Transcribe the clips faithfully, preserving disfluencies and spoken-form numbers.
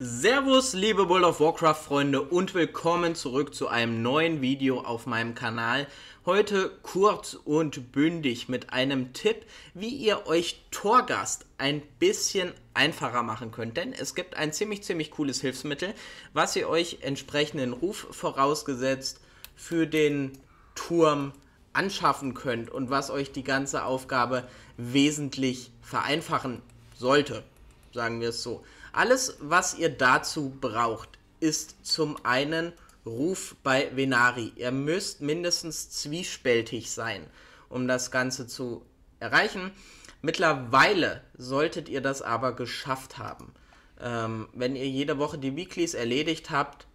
Servus liebe World of Warcraft Freunde und willkommen zurück zu einem neuen Video auf meinem Kanal. Heute kurz und bündig mit einem Tipp, wie ihr euch Torghast ein bisschen einfacher machen könnt. Denn es gibt ein ziemlich, ziemlich cooles Hilfsmittel, was ihr euch entsprechenden Ruf vorausgesetzt für den Turm anschaffen könnt und was euch die ganze Aufgabe wesentlich vereinfachen sollte, sagen wir es so. Alles, was ihr dazu braucht, ist zum einen Ruf bei Venari. Ihr müsst mindestens zwiespältig sein, um das Ganze zu erreichen. Mittlerweile solltet ihr das aber geschafft haben. Ähm, wenn ihr jede Woche die Weeklies erledigt habt,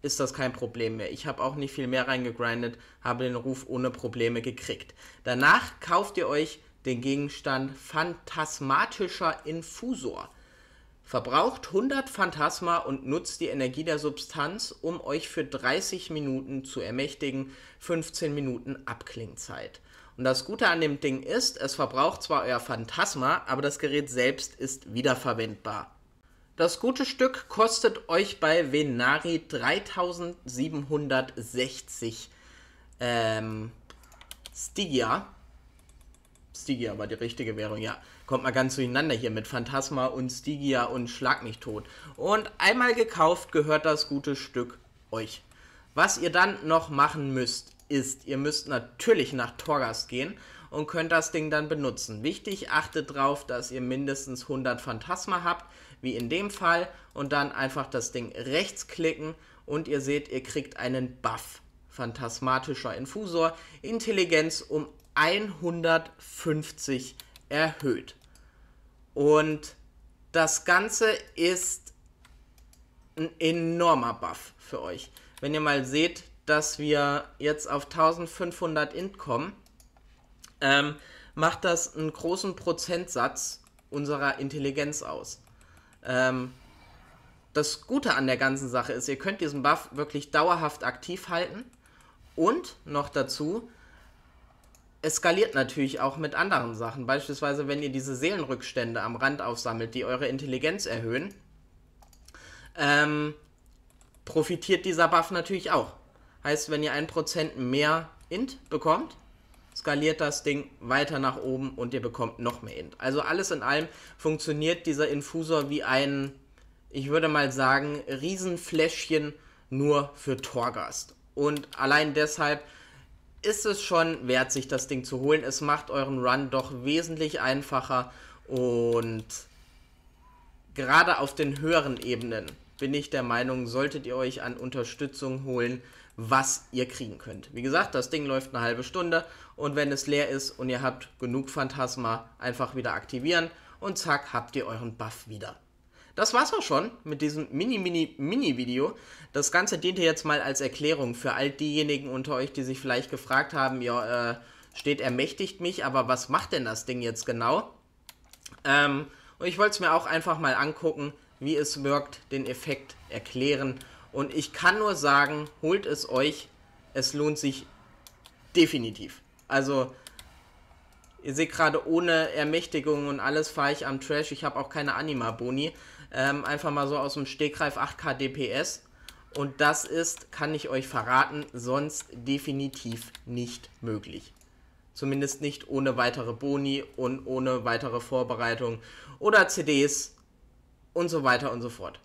ist das kein Problem mehr. Ich habe auch nicht viel mehr reingegrindet, habe den Ruf ohne Probleme gekriegt. Danach kauft ihr euch den Gegenstand Phantasmatischer Infusor. Verbraucht hundert Phantasma und nutzt die Energie der Substanz, um euch für dreißig Minuten zu ermächtigen, fünfzehn Minuten Abklingzeit. Und das Gute an dem Ding ist, es verbraucht zwar euer Phantasma, aber das Gerät selbst ist wiederverwendbar. Das gute Stück kostet euch bei Venari dreitausendsiebenhundertsechzig ähm, Stygia. Stygia war die richtige Währung, ja. Kommt mal ganz durcheinander hier mit Phantasma und Stygia und Schlag mich tot. Und einmal gekauft gehört das gute Stück euch. Was ihr dann noch machen müsst, ist, ihr müsst natürlich nach Torghast gehen und könnt das Ding dann benutzen. Wichtig, achtet darauf, dass ihr mindestens hundert Phantasma habt, wie in dem Fall. Und dann einfach das Ding rechts klicken und ihr seht, ihr kriegt einen Buff. Phantasmatischer Infusor, Intelligenz um hundertfünfzig erhöht. Und das Ganze ist ein enormer Buff für euch. Wenn ihr mal seht, dass wir jetzt auf eintausendfünfhundert Int kommen, ähm, macht das einen großen Prozentsatz unserer Intelligenz aus. Ähm, das Gute an der ganzen Sache ist, ihr könnt diesen Buff wirklich dauerhaft aktiv halten und noch dazu es skaliert natürlich auch mit anderen Sachen. Beispielsweise, wenn ihr diese Seelenrückstände am Rand aufsammelt, die eure Intelligenz erhöhen, ähm, profitiert dieser Buff natürlich auch. Heißt, wenn ihr ein Prozent mehr Int bekommt, skaliert das Ding weiter nach oben und ihr bekommt noch mehr Int. Also alles in allem funktioniert dieser Infusor wie ein, ich würde mal sagen, Riesenfläschchen nur für Torghast. Und allein deshalb ist es schon wert, sich das Ding zu holen. Es macht euren Run doch wesentlich einfacher und gerade auf den höheren Ebenen bin ich der Meinung, solltet ihr euch an Unterstützung holen, was ihr kriegen könnt. Wie gesagt, das Ding läuft eine halbe Stunde und wenn es leer ist und ihr habt genug Phantasma, einfach wieder aktivieren und zack, habt ihr euren Buff wieder. Das war's auch schon mit diesem Mini-Mini-Mini-Video. Das Ganze diente jetzt mal als Erklärung für all diejenigen unter euch, die sich vielleicht gefragt haben, ja, äh, steht ermächtigt mich, aber was macht denn das Ding jetzt genau? Ähm, und ich wollte es mir auch einfach mal angucken, wie es wirkt, den Effekt erklären. Und ich kann nur sagen, holt es euch, es lohnt sich definitiv. Also ihr seht gerade, ohne Ermächtigung und alles fahre ich am Trash. Ich habe auch keine Anima-Boni. Ähm, einfach mal so aus dem Stegreif achttausend D P S. Und das ist, kann ich euch verraten, sonst definitiv nicht möglich. Zumindest nicht ohne weitere Boni und ohne weitere Vorbereitung oder C Ds und so weiter und so fort.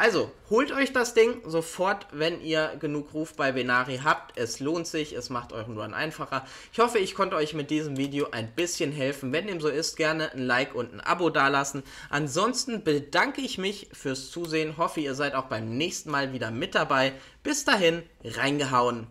Also, holt euch das Ding sofort, wenn ihr genug Ruf bei Venari habt. Es lohnt sich, es macht euren Run einfacher. Ich hoffe, ich konnte euch mit diesem Video ein bisschen helfen. Wenn dem so ist, gerne ein Like und ein Abo dalassen. Ansonsten bedanke ich mich fürs Zusehen. Hoffe, ihr seid auch beim nächsten Mal wieder mit dabei. Bis dahin, reingehauen.